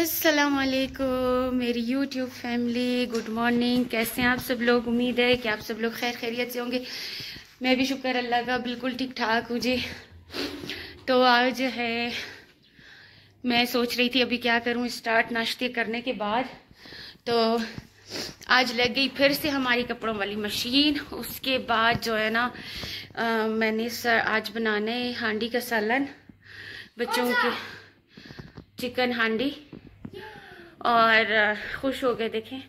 अस्सलामुअलैकुम मेरी YouTube family, good morning. कैसे हैं आप सब लोग? उम्मीद है कि आप सब लोग खैर खैरियत से होंगे। मैं भी शुक्र अल्लाह का बिल्कुल ठीक ठाक हूँ जी। तो आज है, मैं सोच रही थी अभी क्या करूँ स्टार्ट नाश्ते करने के बाद। तो आज लग गई फिर से हमारी कपड़ों वाली मशीन। उसके बाद जो है ना मैंने आज बनाना है हांडी का सालन, बच्चों के चिकन हांडी। और खुश हो गए देखें।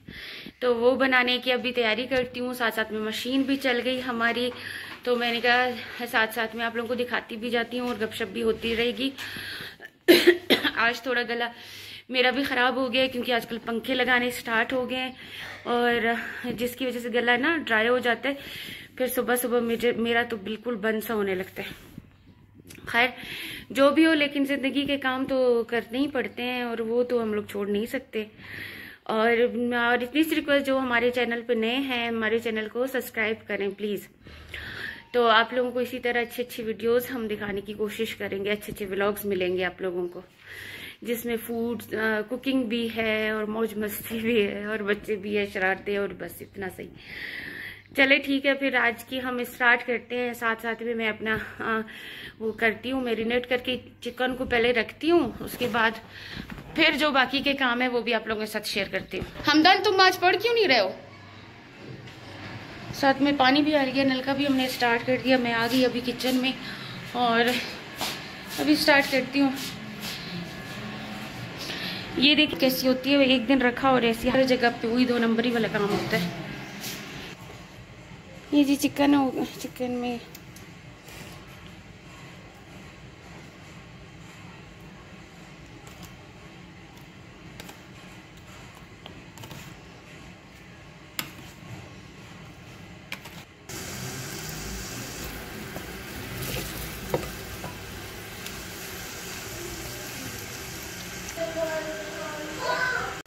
तो वो बनाने की अभी तैयारी करती हूँ, साथ साथ में मशीन भी चल गई हमारी। तो मैंने कहा साथ साथ में आप लोगों को दिखाती भी जाती हूँ और गपशप भी होती रहेगी। आज थोड़ा गला मेरा भी ख़राब हो गया है क्योंकि आजकल पंखे लगाने स्टार्ट हो गए हैं और जिसकी वजह से गला ना ड्राई हो जाता है। फिर सुबह सुबह मेरा तो बिल्कुल बंद सा होने लगता है। खैर जो भी हो, लेकिन ज़िंदगी के काम तो करने ही पड़ते हैं और वो तो हम लोग छोड़ नहीं सकते। और इतनी सी रिक्वेस्ट, जो हमारे चैनल पे नए हैं हमारे चैनल को सब्सक्राइब करें प्लीज़। तो आप लोगों को इसी तरह अच्छी अच्छी वीडियोस हम दिखाने की कोशिश करेंगे, अच्छे अच्छे व्लॉग्स मिलेंगे आप लोगों को, जिसमें फूड कुकिंग भी है और मौज मस्ती भी है और बच्चे भी है शरारते, और बस इतना सही। चले ठीक है, फिर आज की हम स्टार्ट करते हैं। साथ साथ में मैं अपना वो करती हूँ, मैरिनेट करके चिकन को पहले रखती हूँ, उसके बाद फिर जो बाकी के काम है वो भी आप लोगों के साथ शेयर करती हूँ। हमदन तुम आज पढ़ क्यों नहीं रहे हो? साथ में पानी भी आ गया, नलका भी हमने स्टार्ट कर दिया। मैं आ गई अभी किचन में और अभी स्टार्ट करती हूँ। ये देखिए कैसी होती है, एक दिन रखा और ऐसी हर जगह पे वही दो नंबरी वाला काम होता है। ये जी चिकन होगा, चिकन में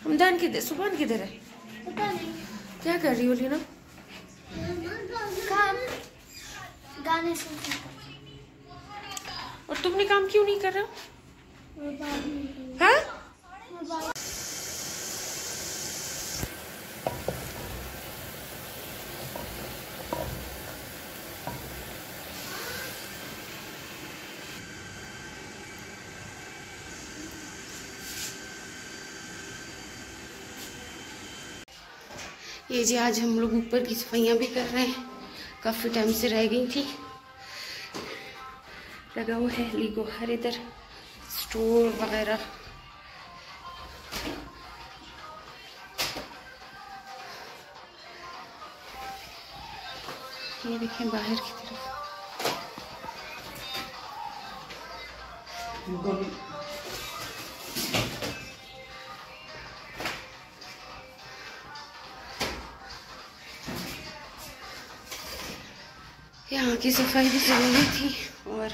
हमदान किधर, सुभान किधर है? पता नहीं क्या कर रही हो लीना? गाने सुनकर। और तुमने काम क्यों नहीं कर रहा? हाँ? ये जी आज हम लोग ऊपर की सफाइयाँ भी कर रहे हैं, काफ़ी टाइम से रह गई थी। लगा हुआ है लीगो हर इधर स्टोर वगैरह। ये देखें बाहर की तरफ। यहाँ की सफाई भी ज़रूरी थी। और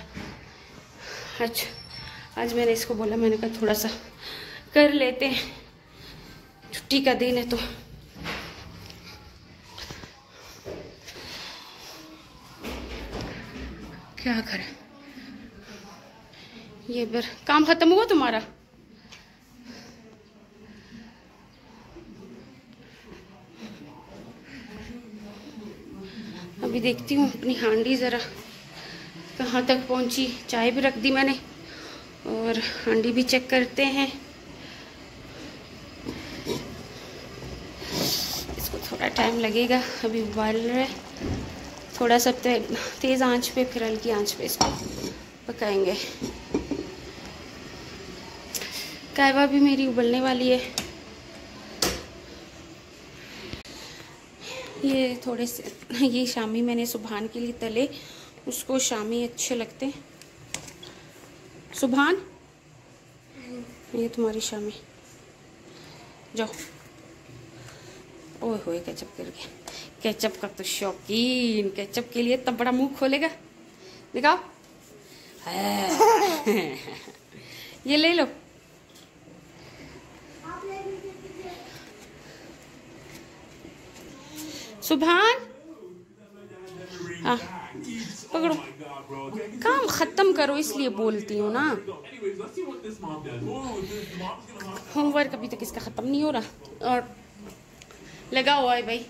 अच्छा आज मैंने इसको बोला, मैंने कहा थोड़ा सा कर लेते हैं, छुट्टी का दिन है। तो क्या करें, ये बार काम खत्म हुआ तुम्हारा? अभी देखती हूँ अपनी हांडी ज़रा कहाँ तक पहुँची। चाय भी रख दी मैंने और हांडी भी चेक करते हैं। इसको थोड़ा टाइम लगेगा, अभी उबाल रहा है थोड़ा सा। तेज़ आंच पे फिर हल्की आंच पे इसको पकाएंगे। कायवा भी मेरी उबलने वाली है। ये थोड़े से ये शामी मैंने सुभान के लिए तले, उसको शामी अच्छे लगते हैं। सुभान ये तुम्हारी शामी, जाओ। ओए होए केचप कर गया, केचप का तो शौकीन, केचप के लिए तब बड़ा मुंह खोलेगा। दिखाओ ये ले लो। सुभान हाँ पकड़ो, काम खत्म करो, इसलिए बोलती हूँ ना। होमवर्क अभी तक इसका खत्म नहीं हो रहा और लगा हुआ है भाई।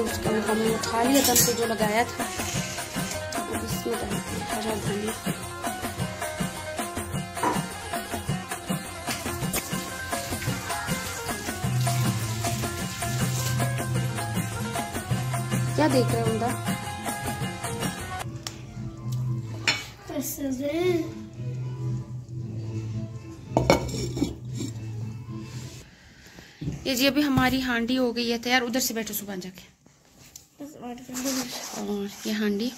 उसको हमने उठा लिया था, हमको जो लगाया था और इसमें हरा धनिया। क्या देख रहे हो उमदा? ये जी अभी हमारी हांडी हो गई है तैयार। उधर से बैठो सुबह जाके। और ये हांडी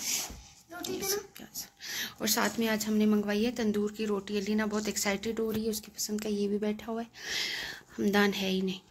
और साथ में आज हमने मंगवाई है तंदूर की रोटी। अलीना बहुत एक्साइटेड हो रही है, उसकी पसंद का ये भी बैठा हुआ है। हमदान है ही नहीं।